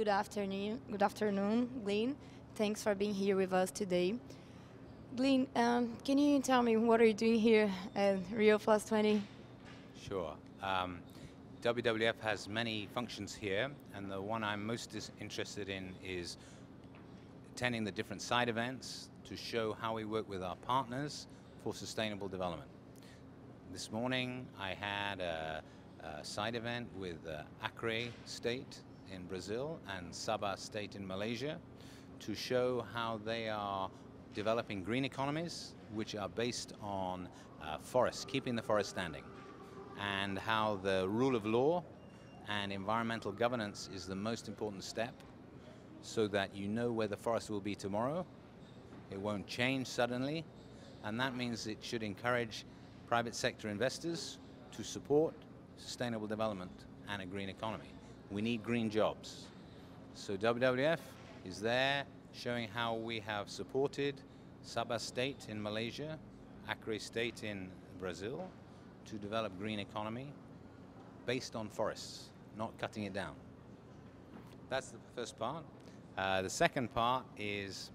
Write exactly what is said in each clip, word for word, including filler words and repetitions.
Good afternoon, good afternoon, Glyn. Thanks for being here with us today. Glyn, um, can you tell me what are you doing here at Rio plus twenty? Sure. Um, W W F has many functions here, and the one I'm most interested in is attending the different side events to show how we work with our partners for sustainable development. This morning I had a, a side event with uh, Acre State in Brazil and Sabah State in Malaysia to show how they are developing green economies which are based on uh, forests, keeping the forest standing, and how the rule of law and environmental governance is the most important step so that you know where the forest will be tomorrow. It won't change suddenly, and that means it should encourage private sector investors to support sustainable development and a green economy. We need green jobs. So W W F is there showing how we have supported Sabah State in Malaysia, Acre State in Brazil, to develop green economy based on forests, not cutting it down. That's the first part. Uh, the second part is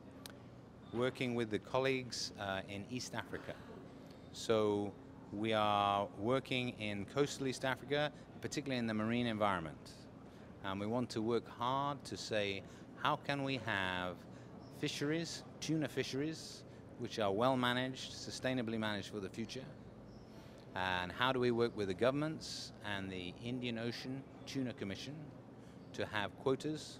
working with the colleagues uh, in East Africa. So we are working in coastal East Africa, particularly in the marine environment. And we want to work hard to say, how can we have fisheries, tuna fisheries, which are well managed, sustainably managed for the future? And how do we work with the governments and the Indian Ocean Tuna Commission to have quotas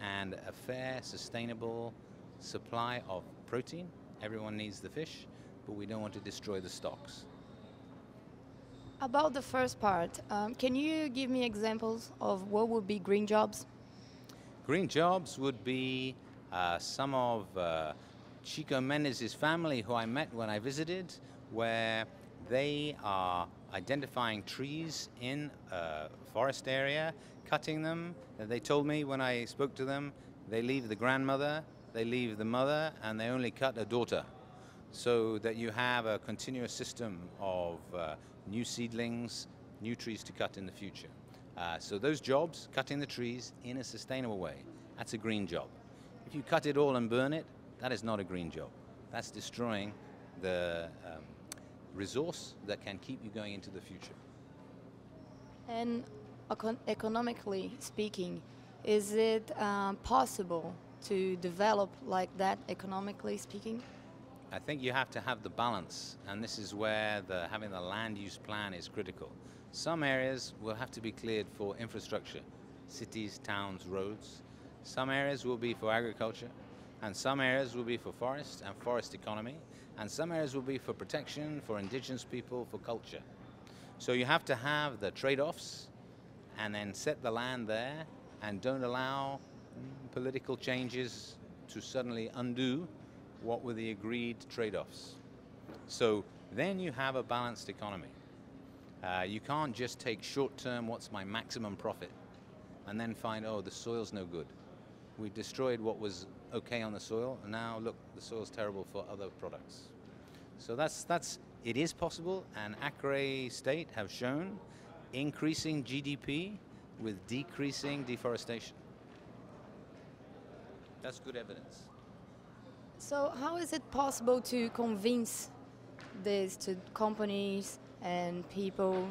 and a fair, sustainable supply of protein? Everyone needs the fish, but we don't want to destroy the stocks. About the first part, um, can you give me examples of what would be green jobs? Green jobs would be uh, some of uh, Chico Mendez's family, who I met when I visited, where they are identifying trees in a forest area, cutting them. They told me when I spoke to them, they leave the grandmother, they leave the mother, and they only cut a daughter. So that you have a continuous system of uh, new seedlings, new trees to cut in the future. Uh, so those jobs, cutting the trees in a sustainable way, that's a green job. If you cut it all and burn it, that is not a green job. That's destroying the um, resource that can keep you going into the future. And econ economically speaking, is it um, possible to develop like that, economically speaking? I think you have to have the balance, and this is where the, having the land use plan is critical. Some areas will have to be cleared for infrastructure, cities, towns, roads. Some areas will be for agriculture, and some areas will be for forest and forest economy, and some areas will be for protection, for indigenous people, for culture. So you have to have the trade-offs and then set the land there, and don't allow mm, political changes to suddenly undo what were the agreed trade-offs. So then you have a balanced economy. Uh, you can't just take short-term, what's my maximum profit, and then find, oh, the soil's no good. We destroyed what was okay on the soil, and now look, the soil's terrible for other products. So that's, that's, it is possible, and Acre State have shown increasing G D P with decreasing deforestation. That's good evidence. So how is it possible to convince this to companies and people?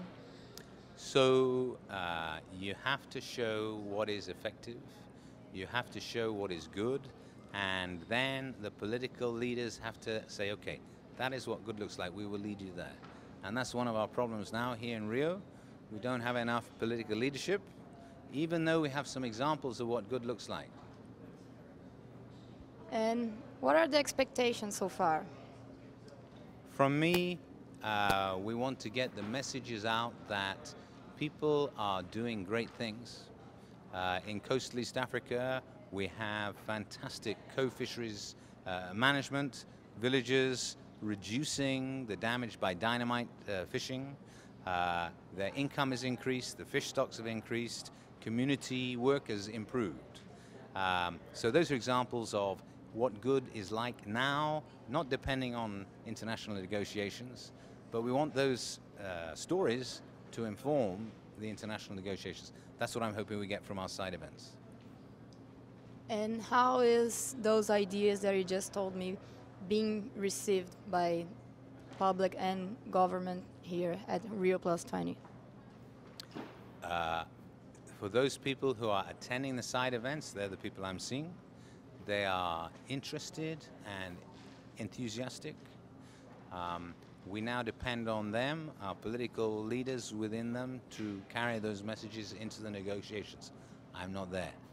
So uh, you have to show what is effective, you have to show what is good, and then the political leaders have to say, okay, that is what good looks like, we will lead you there. And that's one of our problems now here in Rio. We don't have enough political leadership, even though we have some examples of what good looks like. And what are the expectations so far? From me, uh, we want to get the messages out that people are doing great things. Uh, in coastal East Africa, we have fantastic co-fisheries uh, management, villages reducing the damage by dynamite uh, fishing. Uh, their income has increased, the fish stocks have increased, community work has improved. Um, so those are examples of what good is like now, not depending on international negotiations, but we want those uh, stories to inform the international negotiations. That's what I'm hoping we get from our side events. And how is those ideas that you just told me being received by public and government here at Rio plus twenty? Uh, for those people who are attending the side events, they're the people I'm seeing. They are interested and enthusiastic. Um, we now depend on them, our political leaders within them, to carry those messages into the negotiations. I'm not there.